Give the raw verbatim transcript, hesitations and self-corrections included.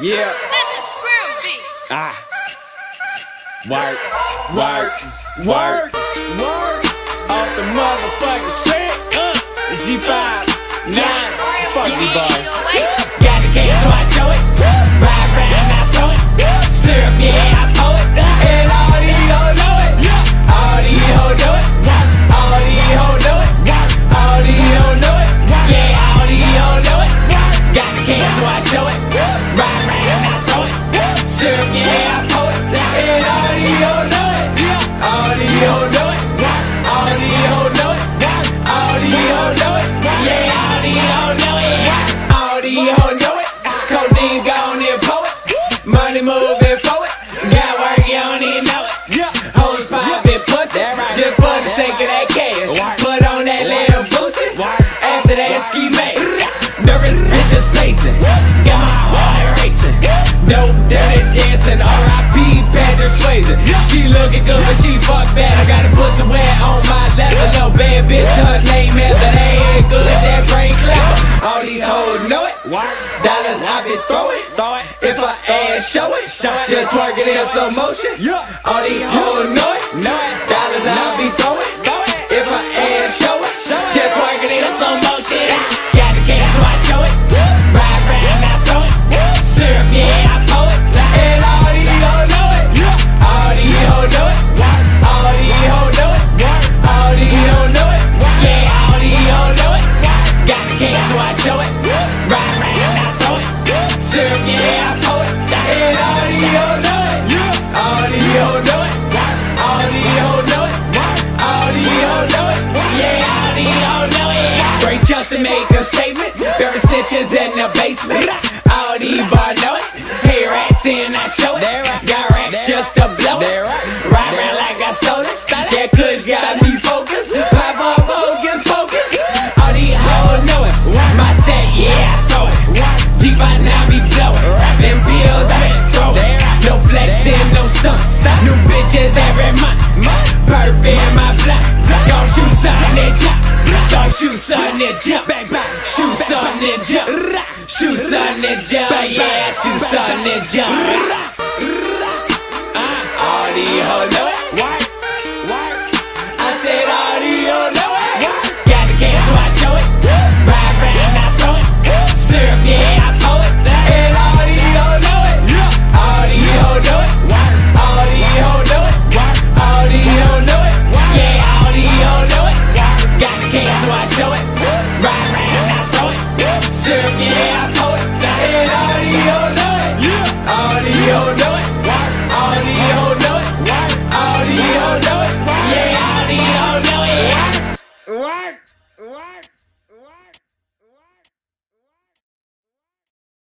Yeah. This is groovy. Ah. Work, work, work, work. Off the motherfucking shit. Uh. G cinquenta e nine. Fuck me, boy. Got the case, so I show it. Ride round, I throw it. Syrup, yeah, I pour it. And all these hoes know it. All these hoes know it. All these hoes know it. All these hoes know it. Yeah, all these hoes know it. Got the case, so I show it. Ride round, I throw it. Syrup, yeah, I pour it. And all these hoes know it. All these hoes know it. All these hoes know it. All these hoes know it. Yeah, all these hoes know it. All these hoes know it. Codeine gone and pour it. Money moving forward. Got work, you don't even know it. Hoes popping pussy. Just for the sake of that cash. Put on that little pussy. After that ski mask. Nervous bitches placing. Got my heart racing. No dirty dancing. R I P Patrick Swayze. She looking good, but she fuck bad. I got a pussy wet on my level. No bad bitch, her name is but they ain't good. That brain clever. All these hoes know it. Dollars I been throwing. If her ass show it, just twerk it in slow motion. All these hoes know it. Dollars I be throwing. If her ass show it, just twerk it in slow motion. Got the cash, so I show it. Ride round, I throw it. Syrup, yeah, I throw it. And all these hoes know it. All these hoes know it. All these hoes know it. All these hoes know it. Yeah, all these hoes know it. Got the cash, so I show it. Ride round, I throw it. Syrup, yeah, I throw it. And all these hoes know it. All these hoes know it. All these hoes know it. All these hoes know it. Yeah, all these hoes know it. Great Justin make a statement. Bury snitches in the basement. All these bars know it. Hey, rats in, I show it. Got rats just to blow it. Ride round like I stole it. That kush got me focused. Pop up, focus, focus. All these hoes know it. My set, yeah, I throw it. G cinquenta e nine be blowing. Them pills I been throwing. No flexing, no stunts. New bitches every month. Burp in my block. Gon' shoot something and jump. Start shoot something and jump. Shoot something and jump. Shoot something and jump. Yeah, shoot something and jump. All these hoes know it.